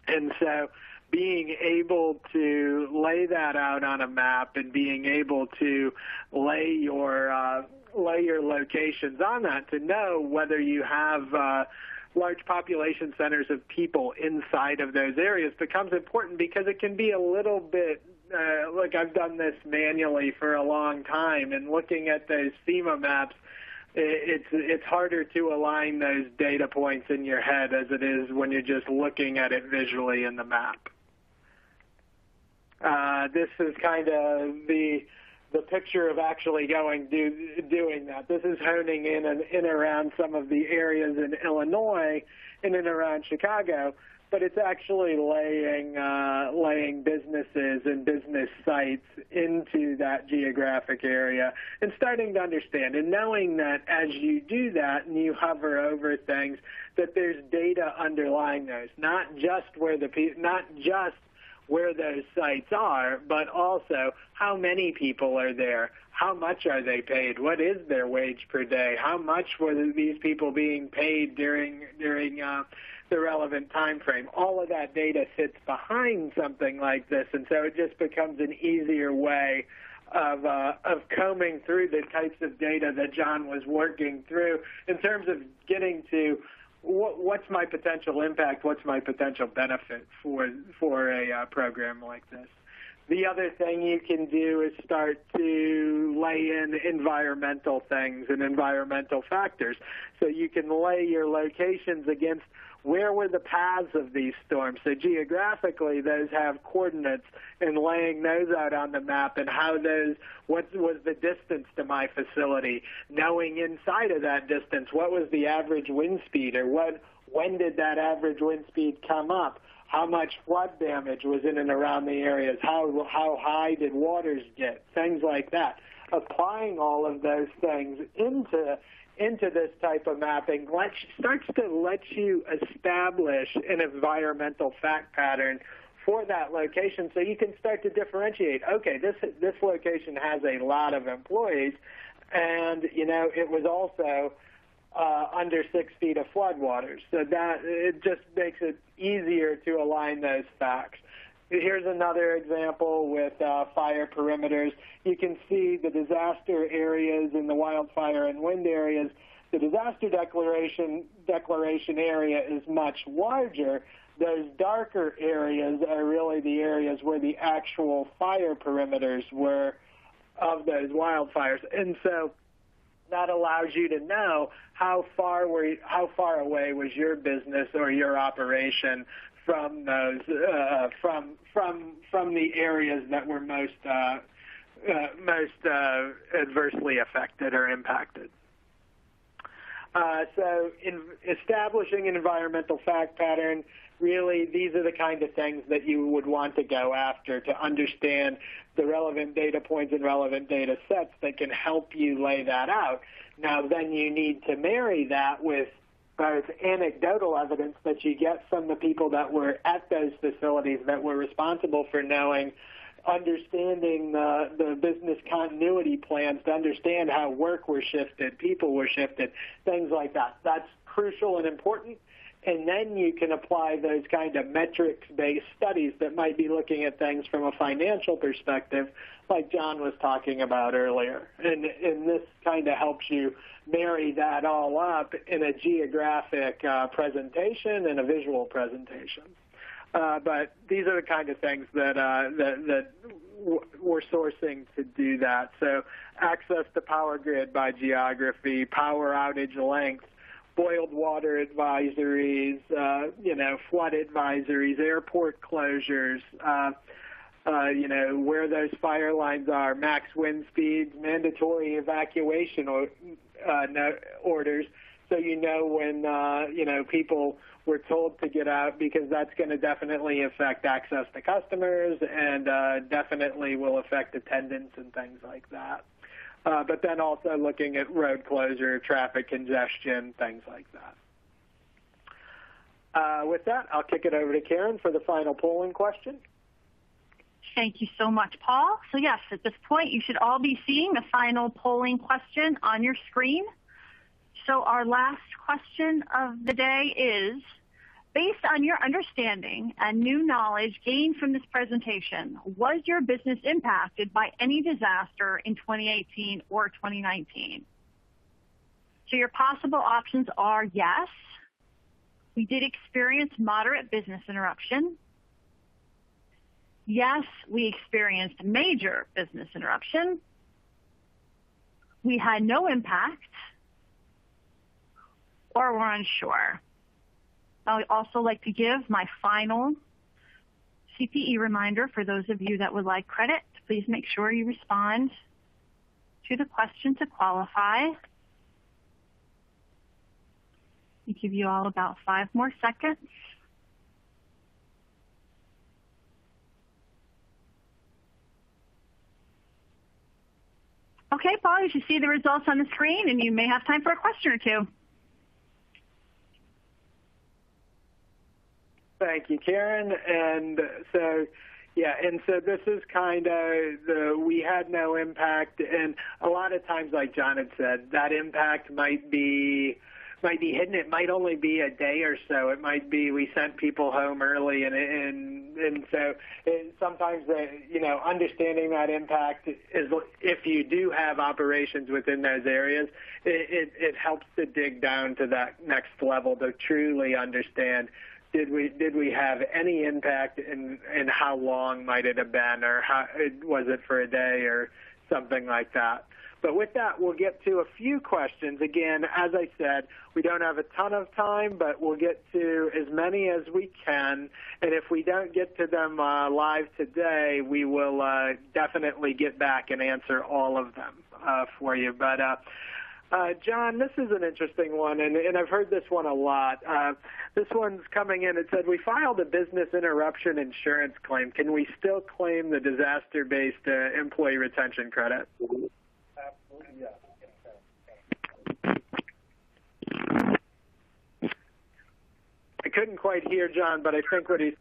And so being able to lay that out on a map and being able to lay your, uh, lay your locations on that to know whether you have uh, large population centers of people inside of those areas becomes important because it can be a little bit Uh, look, I've done this manually for a long time, and looking at those FEMA maps, it's it's harder to align those data points in your head as it is when you're just looking at it visually in the map. Uh, this is kind of the the picture of actually going do, doing that. This is honing in and in around some of the areas in Illinois and in around Chicago, but it's actually laying uh, laying businesses and business sites into that geographic area and starting to understand and knowing that as you do that and you hover over things, that there's data underlying those, not just where the pe not just where those sites are, but also how many people are there, how much are they paid, what is their wage per day, how much were these people being paid during during uh, the relevant time frame. All of that data sits behind something like this, and so it just becomes an easier way of, uh, of combing through the types of data that John was working through in terms of getting to what's my potential impact, what's my potential benefit for, for a uh, program like this. The other thing you can do is start to lay in environmental things and environmental factors. So you can lay your locations against where were the paths of these storms. So geographically, those have coordinates, and laying those out on the map and how those, what was the distance to my facility, knowing inside of that distance what was the average wind speed or what, when did that average wind speed come up. How much flood damage was in and around the areas? How, how high did waters get? Things like that. Applying all of those things into, into this type of mapping lets, starts to let you establish an environmental fact pattern for that location so you can start to differentiate, okay, this, this location has a lot of employees, and, you know, it was also Uh, under six feet of floodwaters. So that it just makes it easier to align those facts. Here's another example with uh, fire perimeters. You can see the disaster areas in the wildfire and wind areas. The disaster declaration, declaration area is much larger. Those darker areas are really the areas where the actual fire perimeters were of those wildfires. And so that allows you to know how far were you, how far away was your business or your operation from those uh, from from from the areas that were most uh, uh, most uh, adversely affected or impacted. Uh, so, in establishing an environmental fact pattern, really, these are the kind of things that you would want to go after to understand the relevant data points and relevant data sets that can help you lay that out. Now, then you need to marry that with both anecdotal evidence that you get from the people that were at those facilities that were responsible for knowing, understanding the, the business continuity plans to understand how work were shifted, people were shifted, things like that. That's crucial and important. And then you can apply those kind of metrics-based studies that might be looking at things from a financial perspective, like John was talking about earlier. And, and this kind of helps you marry that all up in a geographic uh, presentation and a visual presentation. Uh, but these are the kind of things that, uh, that, that we're sourcing to do that. So access to power grid by geography, power outage length, boiled water advisories, uh, you know, flood advisories, airport closures, uh, uh, you know, where those fire lines are, max wind speeds, mandatory evacuation or, uh, orders, so you know when, uh, you know, people were told to get out, because that's going to definitely affect access to customers and uh, definitely will affect attendance and things like that. Uh, but then also looking at road closure, traffic congestion, things like that. Uh, with that, I'll kick it over to Karen for the final polling question. Thank you so much, Paul. So yes, at this point, you should all be seeing the final polling question on your screen. So our last question of the day is, based on your understanding and new knowledge gained from this presentation, was your business impacted by any disaster in twenty eighteen or twenty nineteen? So your possible options are yes, we did experience moderate business interruption. Yes, we experienced major business interruption. We had no impact, or we're unsure. I would also like to give my final C P E reminder for those of you that would like credit. Please make sure you respond to the question to qualify. We give you all about five more seconds. Okay, Paul, you should see the results on the screen, and you may have time for a question or two. Thank you, Karen. And so, yeah, and so this is kind of the we had no impact. And a lot of times, like John had said, that impact might be might be hidden. It might only be a day or so. It might be we sent people home early, and and and so and sometimes the, you know, understanding that impact is, if you do have operations within those areas, it, it, it helps to dig down to that next level to truly understand, did we did we have any impact, and and how long might it have been, or how was it for a day or something like that. But with that, we'll get to a few questions. Again, as I said, we don't have a ton of time, but we'll get to as many as we can. And if we don't get to them uh, live today, we will uh, definitely get back and answer all of them uh, for you. But uh, uh, John, this is an interesting one, and, and I've heard this one a lot. Uh, this one's coming in. It said, we filed a business interruption insurance claim. Can we still claim the disaster-based uh, employee retention credit? I couldn't quite hear John, but I think what he's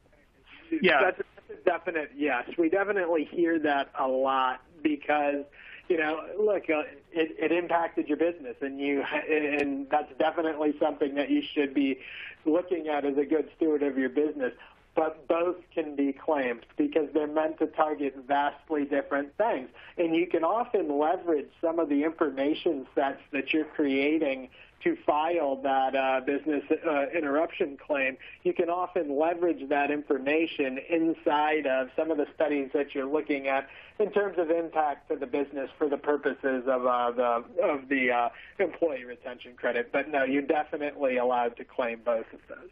yeah. that's, that's a definite yes. We definitely hear that a lot because, you know, look, uh, it, it impacted your business, and you, and that's definitely something that you should be looking at as a good steward of your business. But both can be claimed because they're meant to target vastly different things. And you can often leverage some of the information sets that you're creating to file that uh, business uh, interruption claim. You can often leverage that information inside of some of the studies that you're looking at in terms of impact to the business for the purposes of uh, the, of the uh, employee retention credit. But no, you're definitely allowed to claim both of those.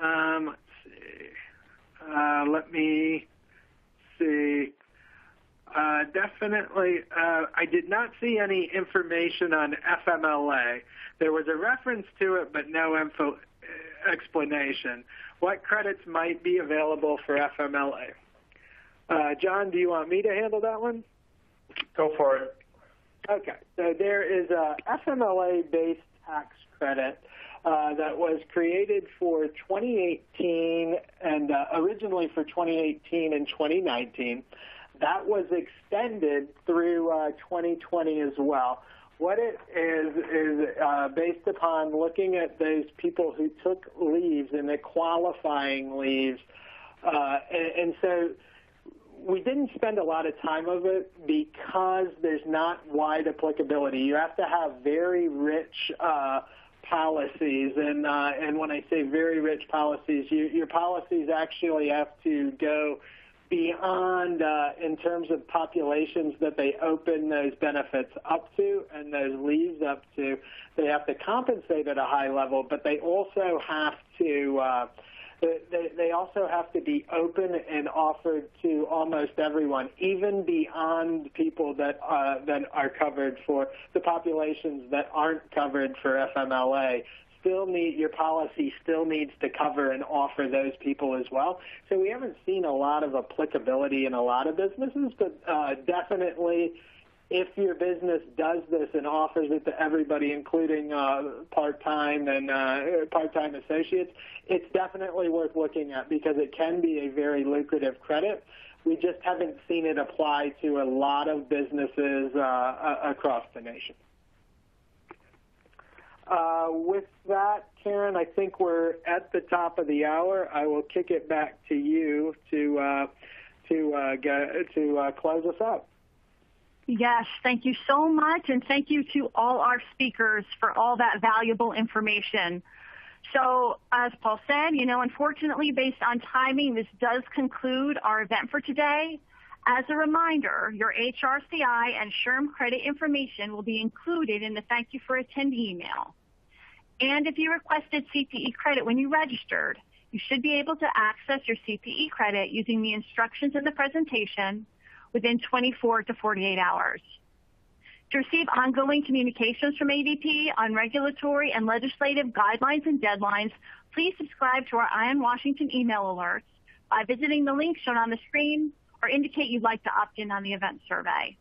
Um, let's see. Uh, let me see. Uh, definitely, uh, I did not see any information on F M L A. There was a reference to it, but no info explanation. What credits might be available for F M L A? Uh, John, do you want me to handle that one? Go for it. Okay. So there is a F M L A-based tax credit Uh, that was created for twenty eighteen and uh, originally for twenty eighteen and twenty nineteen. That was extended through uh, twenty twenty as well. What it is is uh, based upon looking at those people who took leaves and the qualifying leaves. Uh, and, and so we didn't spend a lot of time of it because there's not wide applicability. You have to have very rich uh policies, and uh, and when I say very rich policies, you, your policies actually have to go beyond uh, in terms of populations that they open those benefits up to and those leaves up to. They have to compensate at a high level, but they also have to uh, they, they also have to be open and offered to almost everyone, even beyond people that, uh, that are covered for the populations that aren't covered for F M L A. Still need, your policy still needs to cover and offer those people as well. So we haven't seen a lot of applicability in a lot of businesses, but uh, definitely if your business does this and offers it to everybody, including uh, part-time and uh, part-time associates, it's definitely worth looking at because it can be a very lucrative credit. We just haven't seen it apply to a lot of businesses uh, across the nation. Uh, with that, Karen, I think we're at the top of the hour. I will kick it back to you to uh, to uh, go, to uh, close us up. Yes, thank you so much, and thank you to all our speakers for all that valuable information. So, as Paul said, you know, unfortunately, based on timing, this does conclude our event for today. As a reminder, your H R C I and S H R M credit information will be included in the thank you for attending email. And if you requested C P E credit when you registered, you should be able to access your C P E credit using the instructions in the presentation, within twenty-four to forty-eight hours. To receive ongoing communications from A D P on regulatory and legislative guidelines and deadlines, please subscribe to our I O N Washington email alerts by visiting the link shown on the screen, or indicate you'd like to opt in on the event survey.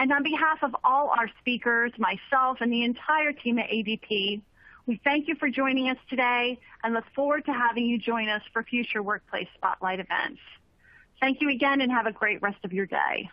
And on behalf of all our speakers, myself, and the entire team at A D P, we thank you for joining us today and look forward to having you join us for future Workplace Spotlight events. Thank you again and have a great rest of your day.